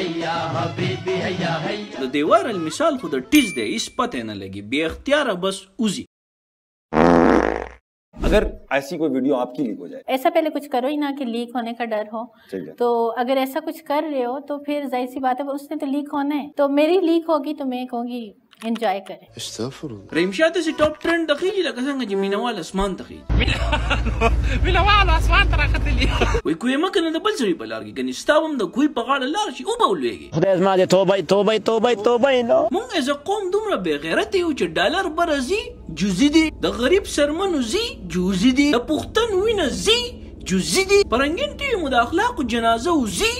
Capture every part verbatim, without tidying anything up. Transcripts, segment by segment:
हैया हबीबी हैया हैया। द दीवार मिसाल खुद टिज दे इस पते न लगी बे अख्तियार बस उजी। अगर ऐसी कोई वीडियो आपकी लीक हो जाए, ऐसा पहले कुछ करो ही ना कि लीक होने का डर हो। तो अगर ऐसा कुछ कर रहे हो तो फिर जाहिर सी बात है उसने तो लीक होना है। तो मेरी लीक होगी तो मैं कहूँगी एंजॉय करें। हरीम शाह से टॉप ट्रेंड आसमान डॉलर बरजी जुजी दी द गरीब सरमन जी जुजी दी द पुख्तन हुई नी जुजी दी परंगीन टीवी मुदाखला को जनाजा उजी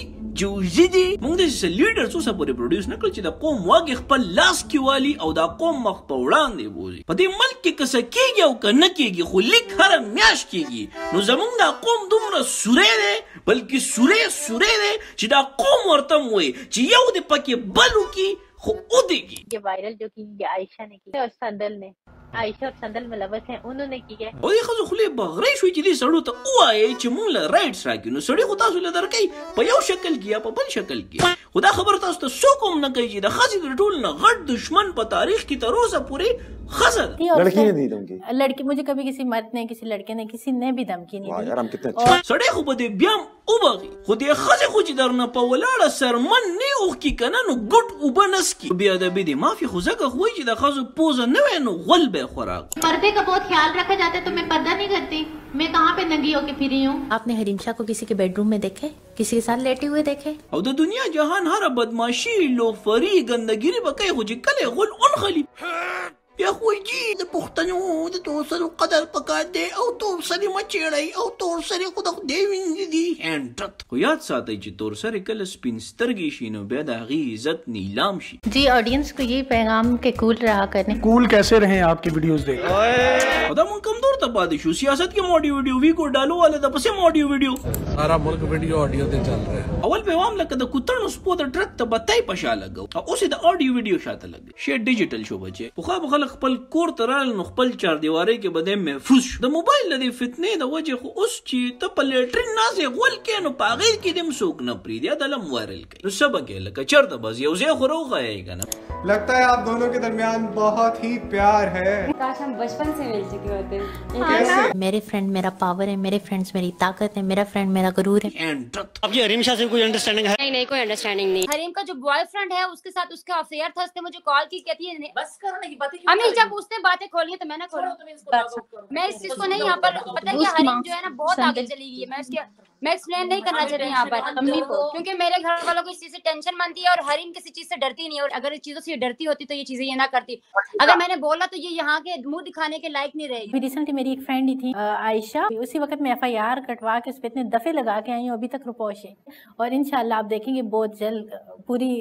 जुजी दी मुंग से लीडर सो सपोरे प्रोड्यूस न कर द कौम वागे खपल लाश की वाली और द कौम मखतौड़ान दे बोली पति मल्क के कस कीगी और कन कीगी खुली खरम म्याश कीगी नो जमुंग द कौम दुमरा सुरे दे बल्कि सुरे सुरे दे चिदा कौम वरतम होए ची यऊ दे पके बलू की खो देगी। ये वायरल जो की ये आयशा ने की और संदल ने आयशा और संदल में लवस हैं उन्होंने की है। और ये खजो खुले बगरे शुई चली सड़ो तो उआ ए चमुल राइट्स राकी नु सड़ी खुदा सुले दरकई पयो शक्ल किया पपल शक्ल किया खुदा खबर था उस तो सो कम न कई जी द खासी टोल न गट दुश्मन पर तारीख की तरोसा पूरी खसर लड़की ने दी धमकी। लड़की मुझे कभी किसी मर्द ने किसी लड़के ने किसी ने भी धमकी नहीं दी। यार हम कितने अच्छे सड़े खुद दे ब्याम उबगी खुद ये खजे खुद इधर न पवलाड़ा सरमन ने उख की कना नु गुट उबनस की बेअदबी दी माफी खुजा का हुई जी द खासो पोज न वे नु गल पर्दे का बहुत ख्याल रखा जाता है तो मैं पर्दा नहीं करती। मैं कहाँ पे नंगी होके फिरी हूँ। आपने हरीम शाह को किसी के बेडरूम में देखे, किसी के साथ लेटे हुए देखे? और तो दुनिया जहान हरा बदमाशी लोफरी गंदगी बकाई हो जी कले गुल उन खली या कोई जी द पुख्तनों द तो सर कदर पका दे और तो सरी मचेड़ई और तो सरी खुद देविंग दी एंटत को याद साथई जी तोर सरी कल स्पिनस्तरगी शीनो बेदागी इज्जत नीलाम शी। जी ऑडियंस को ये पैगाम के कूल रहा करने कूल कैसे रहे आपकी वीडियोस देख खुदा मन कमजोर तबादिशु सियासत के मोडी वीडियो वी को डालो वाले तपसे मोडी वीडियो सारा मुल्क वीडियो ऑडियो दे चल रहा है। अवल पैगाम लक द कुतन उस पोद ट्रक त बताई पशा लगो और उसी द ऑडियो वीडियो शात लगे शे डिजिटल शो बचे पुखा बखल खपल कोर तरल नखपल चार दीवारे के बदे महफूज द मोबाइल लदी फितने द वजह को उस ची त पलेट्रिन ना से गोल के नो पागल की दम सोक न प्री दिया दलम वायरल के नु सब के लका चरदा बस यौजे खरो गएगा ना। लगता है आप दोनों के दरमियान बहुत ही प्यार है। काश हम बचपन से मिल चुके होते। कैसे? मेरे फ्रेंड मेरा पावर है, मेरे फ्रेंड्स मेरी ताकत है, मेरा फ्रेंड मेरा गुरूर है। अब ये हरीम शाह से कोई अंडरस्टैंडिंग है? नहीं नहीं कोई अंडरस्टैंडिंग नहीं। हरीम का जो बॉयफ्रेंड है उसके साथ उसका अफेयर था, उसने मुझे कॉल की कहती है बस करो ना ये बातें। नहीं जब उसने बातें खोली तो मैं ना खोलूं। मैं इस चीज को नहीं यहाँ पर पता है हरीम जो है ना बहुत आगे चली गई है। मैं उसके मैं एक्सप्लेन नहीं करना चाहती यहाँ पर अम्मी को क्योंकि मेरे घर वालों को इस चीज से टेंशन मानती है और हरीम किसी चीज से डरती नहीं है और अगर इस चीजों से डरती होती तो ये चीजें ये ना करती। अगर मैंने बोला तो ये यहाँ के मुंह दिखाने के लायक नहीं रहेगी। रिसेंटली मेरी एक फ्रेंड ही थी आयशा, उसी वक्त मैं एफ आई आर कटवा के उस पर इतने दफे लगा के आई हूँ अभी तक रुपोश है और इंशाल्लाह आप देखेंगे बहुत जल्द पूरी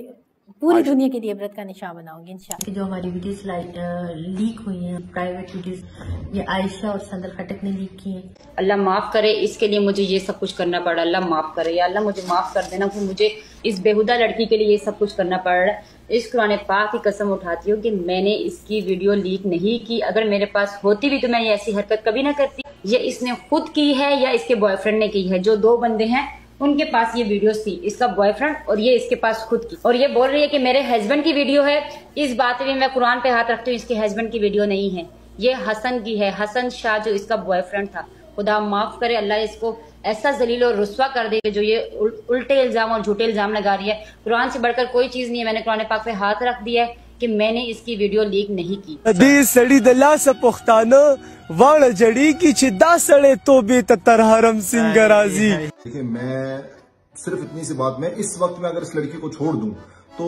पूरी दुनिया के लिए इबरत का निशान बनाऊंगी इंशाल्लाह। जो हमारी वीडियोस लीक हुई हैं प्राइवेट वीडियोस ये आयशा और संदल खटक ने लीक की हैं। अल्लाह माफ करे इसके लिए मुझे ये सब कुछ करना पड़ा। अल्लाह माफ करे या अल्लाह मुझे माफ कर देना कि मुझे इस बेहुदा लड़की के लिए ये सब कुछ करना पड़ रहा है। इस कुरान पाक की कसम उठाती हूँ कि मैंने इसकी वीडियो लीक नहीं की। अगर मेरे पास होती भी तो मैं ये ऐसी हरकत कभी ना करती। ये इसने खुद की है या इसके बॉयफ्रेंड ने की है। जो दो बंदे हैं उनके पास ये वीडियो थी, इसका बॉयफ्रेंड और ये इसके पास खुद की, और ये बोल रही है कि मेरे हस्बैंड की वीडियो है। इस बात में मैं कुरान पे हाथ रखती हूँ, इसके हस्बैंड की वीडियो नहीं है, ये हसन की है, हसन शाह जो इसका बॉयफ्रेंड था। खुदा माफ करे, अल्लाह इसको ऐसा जलील और रुस्वा कर दे जो ये उल, उल्टे इल्जाम और झूठे इल्जाम लगा रही है। कुरान से बढ़कर कोई चीज नहीं है। मैंने कुरान पाक पे हाथ रख दिया है कि मैंने इसकी वीडियो लीक नहीं की। दी सड़ी दला सपुख्ताना वाण जड़ी की छिदा सड़े तो बे तर हरम सिंह राजी। देखिए मैं सिर्फ इतनी सी बात में इस वक्त में अगर इस लड़की को छोड़ दूं तो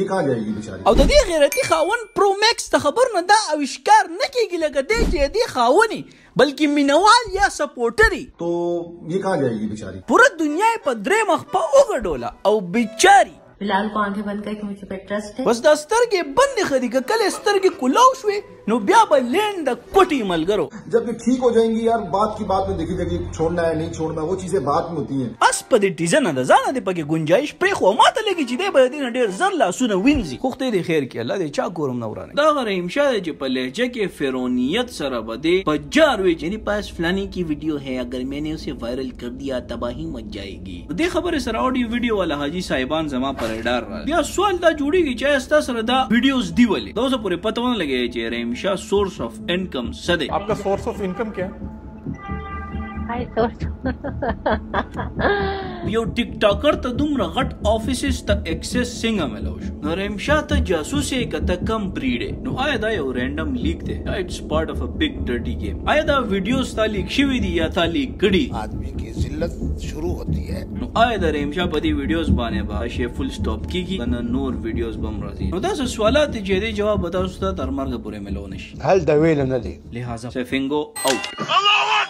ये कहा जाएगी बेचारी। और दी गैरती खावन प्रोमैक्स खबर न दा आविष्कार न की लगा दे जे दी खावनी बल्कि मिनवाल या सपोर्टरी तो ये कहा जाएगी बेचारी। पूरा दुनिया पदरे मखपा ओगा डोला और बेचारी फिलहाल को आंखें बंद करके मुझे पे ट्रस्ट है। बस दस्तर के बंद खरी का कल स्तर के कुलाश हुए नो ब्या लेंदा कोटी मलगरो। जब ये ठीक हो जाएंगी यार, बात की बात में देखी जाएगी, छोड़ना है नहीं छोड़ना, वो चीजें बात में होती है। अस पदे टीजन अदा जाना दे पके गुंजाइश प्रेखो माता लगी ची दे बदे न डेर जल्ला सुन विंजी खुखते दे खैर की अल्लाह दे चा कोरम नवराने दा हरीम शाह जे पलेजे के फिरौनियत सरा बदे बजारवे। मेरे पास फलानी की वीडियो है, अगर मैंने उसे वायरल कर दिया तबाही मच जाएगी। दे खबर सरा ऑडियो वीडियो वाला हाजी साहिबान जमा पर डार रहा या सवाल दा जुड़ी की चास्ता सरदा वीडियोस दी वाले दो से पूरे पता न लगे जे Hareem Shah source of income सदे। आपका सोर्स ऑफ इनकम क्या है? यो टिकटॉकर तो दुम रगट ऑफिसेस तक एक्सेस सिंगा मेलोश हरीम शाह तो जासूसी का तक कम ब्रीड है नो आया दा यो रैंडम लीक दे it's part of a big dirty game. आया दा वीडियोस तालीक शिवी दी या तालीक गड़ी आदमी की जिल्लत शुरू होती है नो आया दा हरीम शाह पति वीडियोस बाने बा शे फुल स्टॉप की की ना नूर वीडियोस बम राजी नो दस सवालात जेदे जवाब बता उस्ताद अरमार के पूरे मेलोनिश हल दवेल नदी लिहाजा से फिंगो आउट।